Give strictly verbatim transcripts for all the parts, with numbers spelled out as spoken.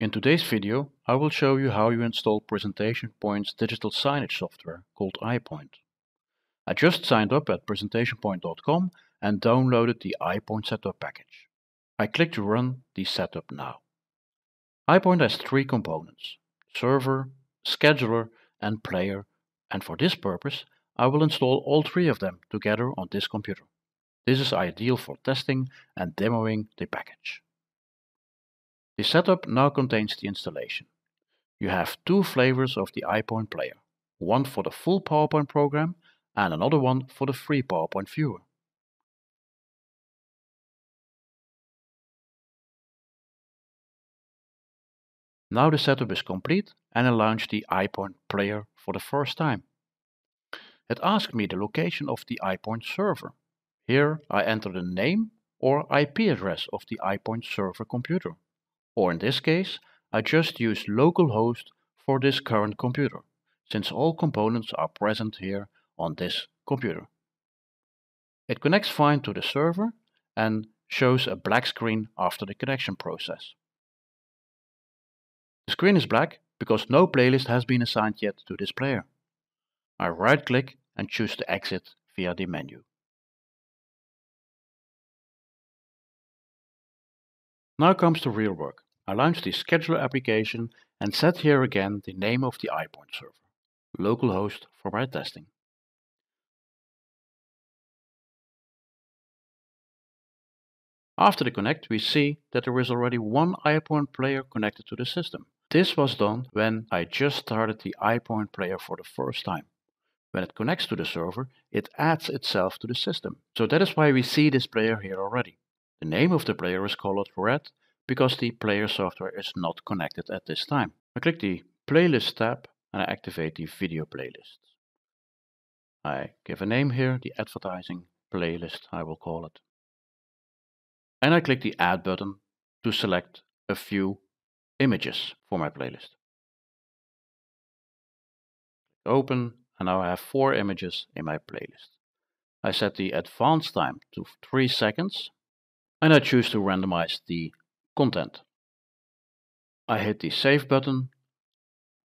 In today's video, I will show you how you install Presentation Point's digital signage software called iPoint. I just signed up at presentation point dot com and downloaded the iPoint setup package. I click to run the setup now. iPoint has three components: server, scheduler, and player, and for this purpose, I will install all three of them together on this computer. This is ideal for testing and demoing the package. The setup now contains the installation. You have two flavors of the iPoint player, one for the full PowerPoint program and another one for the free PowerPoint viewer. Now the setup is complete and I launch the iPoint player for the first time. It asks me the location of the iPoint server. Here I enter the name or I P address of the iPoint server computer. Or in this case, I just use localhost for this current computer, since all components are present here on this computer. It connects fine to the server and shows a black screen after the connection process. The screen is black because no playlist has been assigned yet to this player. I right-click and choose to exit via the menu. Now comes the real work. I launch the scheduler application and set here again the name of the iPoint server, localhost for my testing. After the connect, we see that there is already one iPoint player connected to the system. This was done when I just started the iPoint player for the first time. When it connects to the server, it adds itself to the system. So that is why we see this player here already. The name of the player is colored red because the player software is not connected at this time. I click the Playlist tab and I activate the video playlist. I give a name here, the advertising playlist I will call it. And I click the Add button to select a few images for my playlist. Open, and now I have four images in my playlist. I set the advanced time to three seconds, and I choose to randomize the content. I hit the Save button,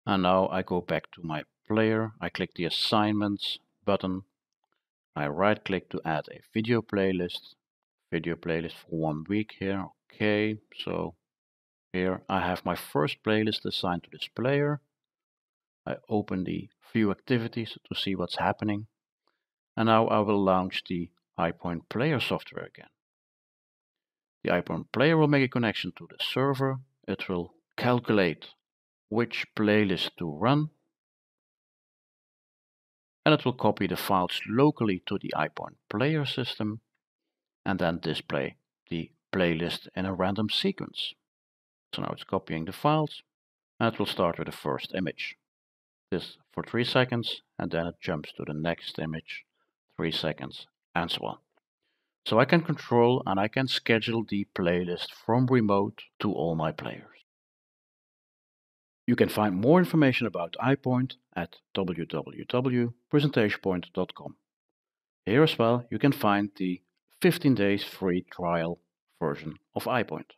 and now I go back to my player. I click the Assignments button. I right-click to add a video playlist. Video playlist for one week here. Okay, so here I have my first playlist assigned to this player. I open the view activities to see what's happening. And now I will launch the iPoint Player software again. The iPoint Player will make a connection to the server. It will calculate which playlist to run. And it will copy the files locally to the iPoint Player system, and then display the playlist in a random sequence. So now it's copying the files, and it will start with the first image. This for three seconds, and then it jumps to the next image, three seconds, and so on. So I can control and I can schedule the playlist from remote to all my players. You can find more information about iPoint at w w w dot presentation point dot com. Here as well, you can find the fifteen days free trial version of iPoint.